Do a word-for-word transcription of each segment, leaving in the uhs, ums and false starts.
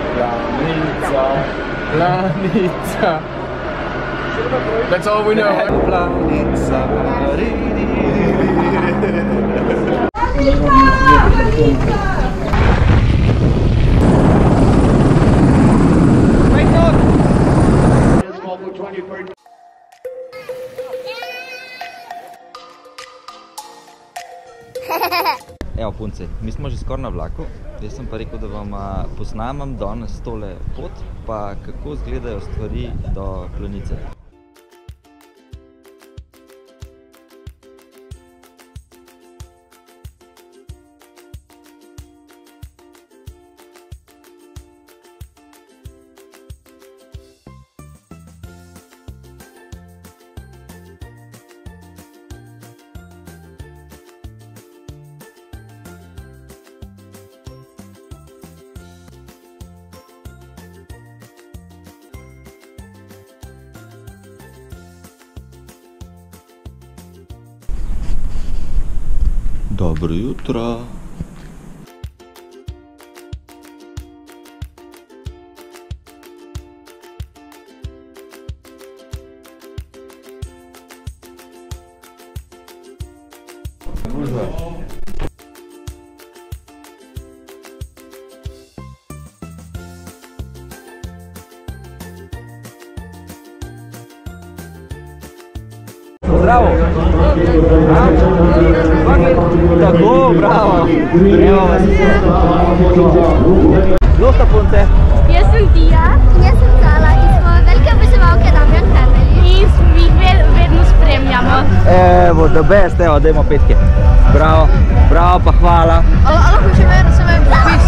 planica, planica, planica. That's all we know. Planica, planica, planica. Evo punce, mi smo že skoraj na vlaku, jaz sem pa rekel, da vam posnamem danes tole pot, pa kako izgledajo stvari do Planice. Dobro jutro. Bravo! Tako, bravo! Evo vas. Kdo sta punce? Jaz sem Dija. Jaz sem Zala in smo velike oboževalke DAMJAN FAMILY. In mi jih vedno spremljamo. Evo, the best, evo, dajmo petke. Bravo, bravo pa hvala. Lahko še vedno se me pripiš.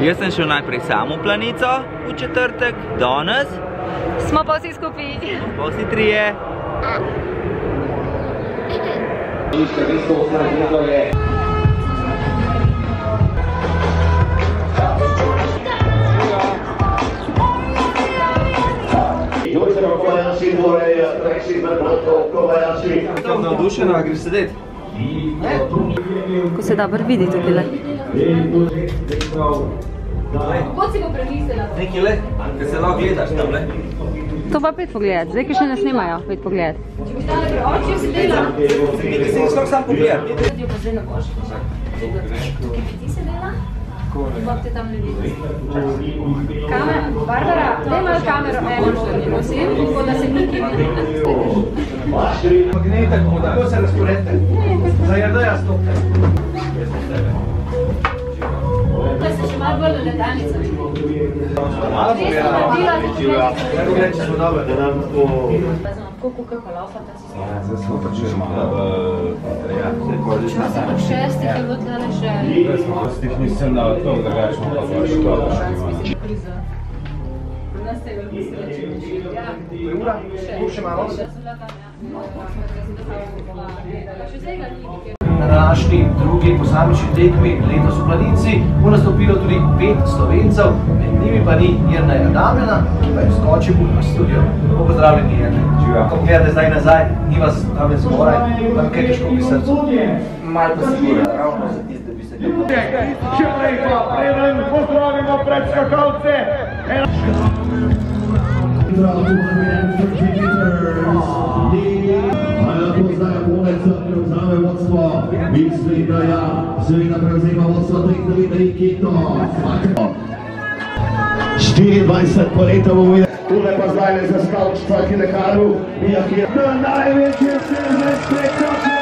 Jaz sem šel najprej sam v Planico v četrtek, danes smo pa vsi skupaj. Smo pa vsi trije. Tako navdušena, greš sedeti? Ko se dobro vidi tukaj. Kako si bo premislila? Nekaj le, ker se lahko gledaš tam le. To pa pet pogledati, zdaj, ki še ne snimajo, pet pogledati. Če bi dala gre oči, si dela. Ti si slok sam pogledati. Ti jo pa zdaj ne boš. Tukaj bi ti se dela? Bob te tam ne vidi. Kamera, Barbara, daj malo kamero eno nosim, tako da se Niki vidi. Magnetek, tako se razporedite. Zajedaj jaz stopte. Tukaj se še malo bolj na letalnice vidi. Malo pogledala. Kaj pogledaj, če smo dober, da nam to... Kako kukaj pa laufata si smo? Zdaj smo pač že malo... Čuva se pod šestih je bilo tlele že... Šestih nisem na to, da ga rečemo pa zelo šlo. Pri nas je veliko srečeviči. Dve ura? Še malo? Na današnji drugi posamični tekmi letos v Planici bo nastopilo tudi pet Slovencev, med njimi pa ni Jernejdamjana, ki pa je skočil v studio. Lepo pozdravljeni, Jernej. Ko gledate zdaj nazaj, ni vas tam zgoraj, tam kaj težko pri srcu. Malo pa si gore, ravno za tiste, da bi se nekaj nekaj. Še prej pa, preden pozdravimo predskakalce. Mislim, da ja, seveda prevzema vodstvo tri devet Nikito. štiriindvajset poletov bomo videli. Tule pa zdaj le za skavčstva, ki ne karu, mi je kjer. Na največje se zdaj spektakljamo.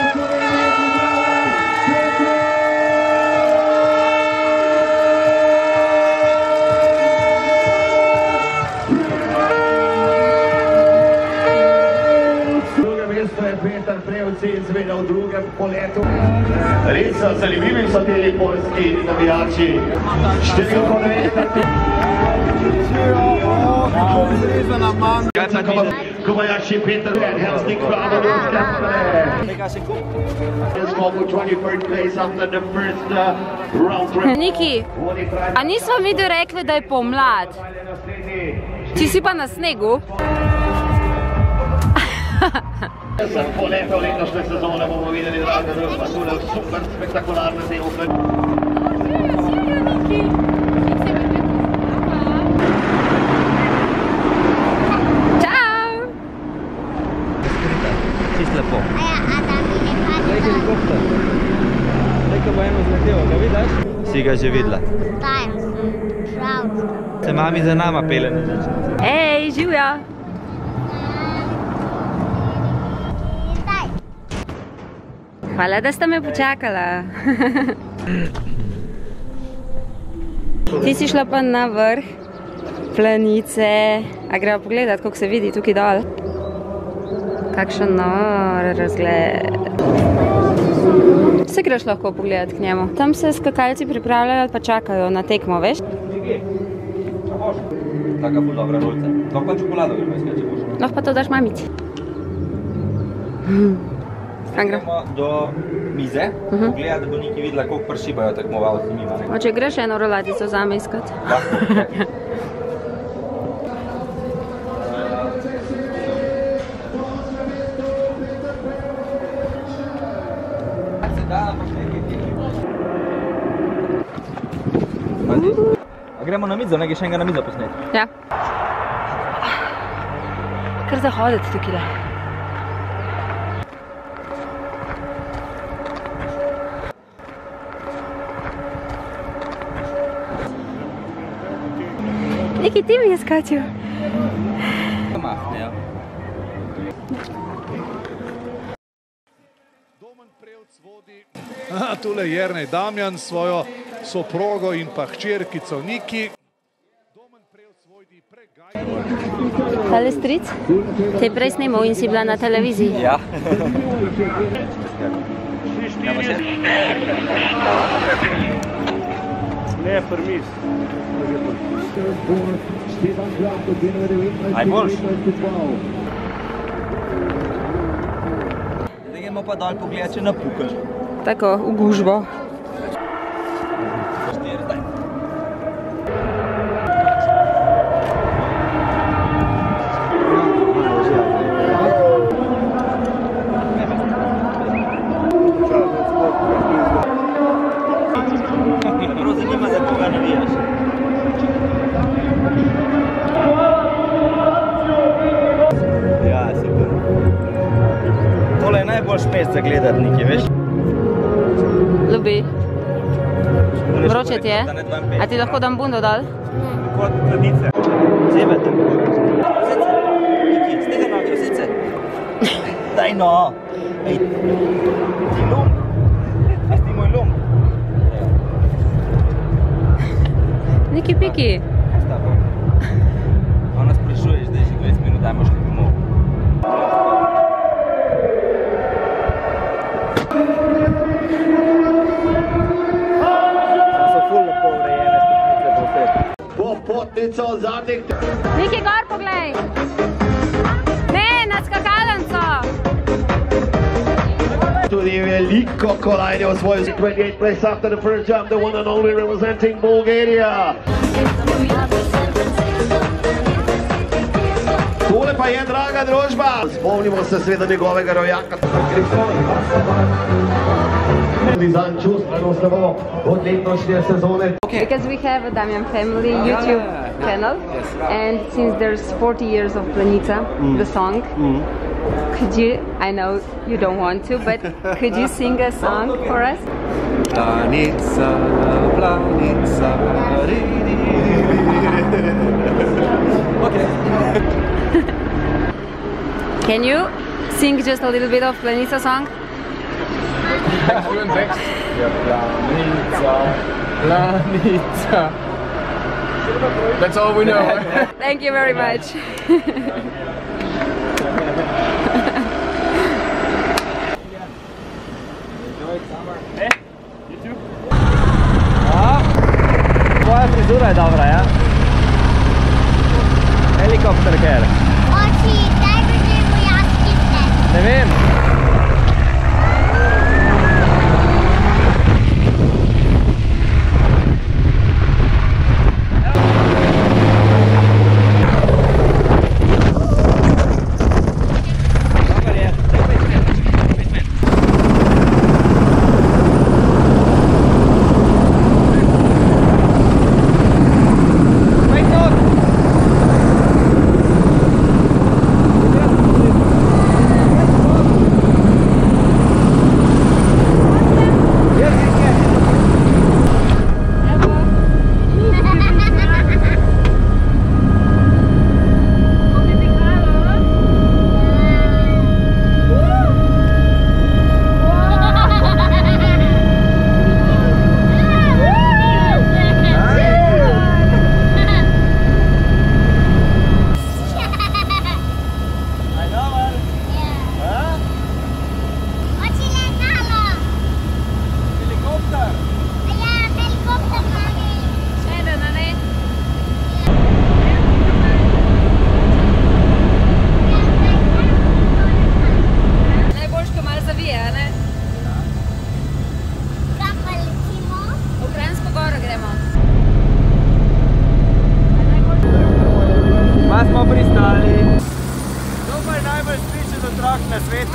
Izveda v drugem poletu. Res zanimivi so teli poljski navijači. Številko devetnajst. Kaj pa ti? Kobayashi, Peter and Helsing from the North Capital. It's for twenty-third place after the first uh, round. Niki, a nismo mi do rekli da je pomlad? Ti si pa na snegu? Sem poletel letošnje sezone, bomo videli, draga družba, tule super spektakularne zevke. Čau! Čist lepo. Lej helikopter. Lej, ko bo eno zletelo, ga vidiš? Si ga že videla? Tajem sem, pravda. Se mami za nama pele na začetku. Ej, živja! Hvala, da sta me počakala. Ti si šla pa na vrh Planice. A gremo pogledat, koliko se vidi tukaj dol. Kakšen nor razgled. Vse greš lahko pogledat k njemu. Tam se skakalci pripravljajo pa čakajo na tekmo, veš? Taka ful dobra žolca. Lahko pa čokolado gremo iskati, če boš. Lahko pa to daš mamici. Gremo do mize, pogledati, da bo Niki videla, koliko pršibajo tekmovalci mimo. Oče, greš eno roladico zame iskati? Gremo na mizo, nekaj še enega na mizo posneti. Ja. Kar zahoditi tukaj da. Neki ti mi je skačil. Tule Jernejdamjan s svojo soprogo in pa hčerkico Niki. Tale stric? Te je prej snemal in si bila na televiziji. Ja. Ne, permis. Aj boljš? Zdaj gremo pa dal pogled, če napukaš. Tako, v gužbo. Zagledati nekaj, veš? Ljubi. Vroče ti je? A ti lahko dam bundo dal? Kot kladice. Zebete. Niki, stega na grosice. Daj no! Ej, ti lom. Jaz ti moj lom. Niki piki. Ona sprašuješ, da je že dvajset minut, daj moš nekaj mol. Potnico zadnjih. Niki, gor poglej. Ne, na skakalenco. Tudi veliko kolajne v svojo twenty-eighth place after the first jump, the one and only representing Bulgaria. Tole pa je, draga družba. Spomnimo se sveda njegovega rojaka. Dizajn čustveno slabo od letošnje sezone. Because we have a DAMJAN Family YouTube channel, and since there's forty years of Planica, the song, could you, I know you don't want to, but could you sing a song for us? Planica, Planica, okay. Can you sing just a little bit of Planica song? Planica. That's all we know. Thank you very much. Enjoy summer. Eh? You too? Ah. Tvoja frizura je dobra, ja? Helikopter care. Oči, daj bi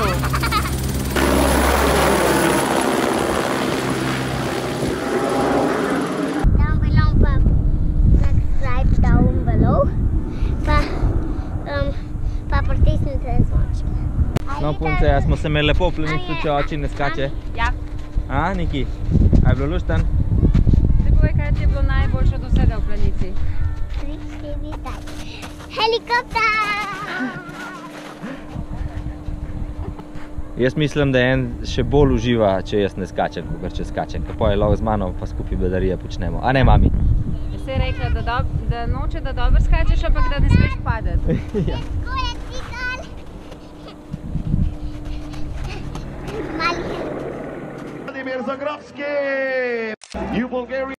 Down below, Papa. Subscribe down below. Pa, um, pa pritisnite zvonček. No, punce, ja smo se imeli popljeni slučajoči, ne skače. Ja. A, Niki, a je bilo luštan? Zdaj povej, kaj ti je bilo najboljše do vsega v Planici? Helikopter! Jaz mislim, da en še bolj uživa, če jaz ne skačem, kakor če skačem. Kako je lov z mano, pa skupaj bedarije počnemo. A ne, mami? Se je rekla, da, dob, da noče, da dobro skačeš, ampak da ne smeš padati. Ja. Vladimir Zagrebski!